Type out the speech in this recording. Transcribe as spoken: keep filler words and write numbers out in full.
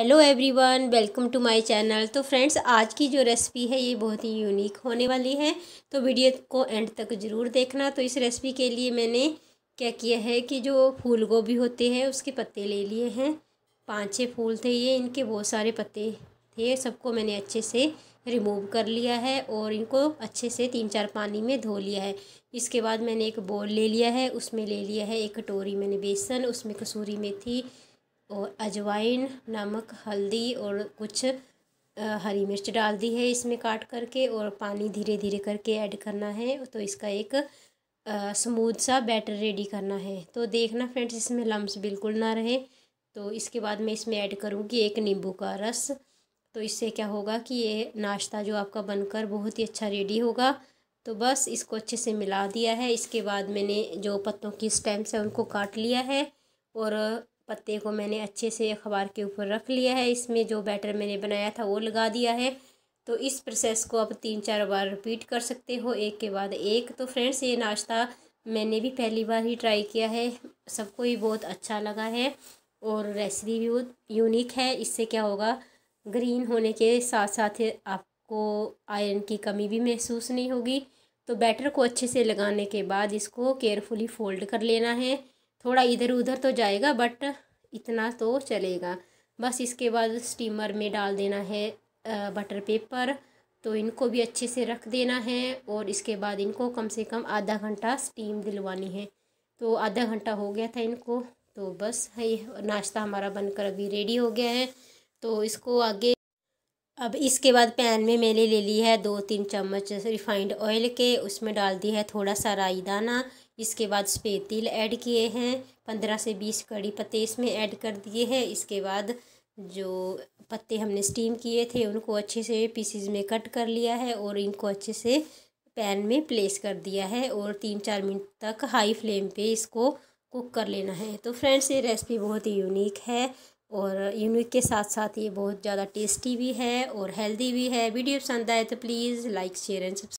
Hello everyone, welcome to my channel. तो friends, आज की जो रेसिपी है ये बहुत ही यूनिक होने वाली है, तो वीडियो को एंड तक ज़रूर देखना। तो इस रेसिपी के लिए मैंने क्या किया है कि जो फूल गोभी होते हैं उसके पत्ते ले लिए हैं। पाँच छः फूल थे ये, इनके बहुत सारे पत्ते थे, सबको मैंने अच्छे से रिमूव कर लिया है और इनको अच्छे से तीन चार पानी में धो लिया है। इसके बाद मैंने एक बाउल ले लिया है, उसमें ले लिया है एक कटोरी मैंने बेसन, उसमें कसूरी मेथी और अजवाइन, नमक, हल्दी और कुछ हरी मिर्च डाल दी है इसमें काट करके, और पानी धीरे धीरे करके ऐड करना है। तो इसका एक स्मूथ सा बैटर रेडी करना है। तो देखना फ्रेंड्स, इसमें लम्स बिल्कुल ना रहे। तो इसके बाद मैं इसमें ऐड करूँगी एक नींबू का रस। तो इससे क्या होगा कि ये नाश्ता जो आपका बनकर बहुत ही अच्छा रेडी होगा। तो बस इसको अच्छे से मिला दिया है। इसके बाद मैंने जो पत्तों की स्टेम्स है उनको काट लिया है और पत्ते को मैंने अच्छे से अखबार के ऊपर रख लिया है। इसमें जो बैटर मैंने बनाया था वो लगा दिया है। तो इस प्रोसेस को आप तीन चार बार रिपीट कर सकते हो, एक के बाद एक। तो फ्रेंड्स, ये नाश्ता मैंने भी पहली बार ही ट्राई किया है, सबको ही बहुत अच्छा लगा है और रेसिपी भी यूनिक है। इससे क्या होगा, ग्रीन होने के साथ साथ आपको आयरन की कमी भी महसूस नहीं होगी। तो बैटर को अच्छे से लगाने के बाद इसको केयरफुली फोल्ड कर लेना है। थोड़ा इधर उधर तो जाएगा बट इतना तो चलेगा बस। इसके बाद स्टीमर में डाल देना है बटर पेपर। तो इनको भी अच्छे से रख देना है और इसके बाद इनको कम से कम आधा घंटा स्टीम दिलवानी है। तो आधा घंटा हो गया था इनको। तो बस ये नाश्ता हमारा बनकर अभी रेडी हो गया है। तो इसको आगे अब इसके बाद पैन में मैंने ले ली है दो तीन चम्मच रिफाइंड ऑयल के, उसमें डाल दी है थोड़ा सा राई दाना। इसके बाद सफ़ेद तिल ऐड किए हैं, पंद्रह से बीस कड़ी पत्ते इसमें ऐड कर दिए हैं। इसके बाद जो पत्ते हमने स्टीम किए थे उनको अच्छे से पीसीज में कट कर लिया है और इनको अच्छे से पैन में प्लेस कर दिया है और तीन चार मिनट तक हाई फ्लेम पे इसको कुक कर लेना है। तो फ्रेंड्स, ये रेसिपी बहुत ही यूनिक है और यूनिक के साथ साथ ये बहुत ज़्यादा टेस्टी भी है और हेल्दी भी है। वीडियो पसंद आए तो please like, share and subscribe.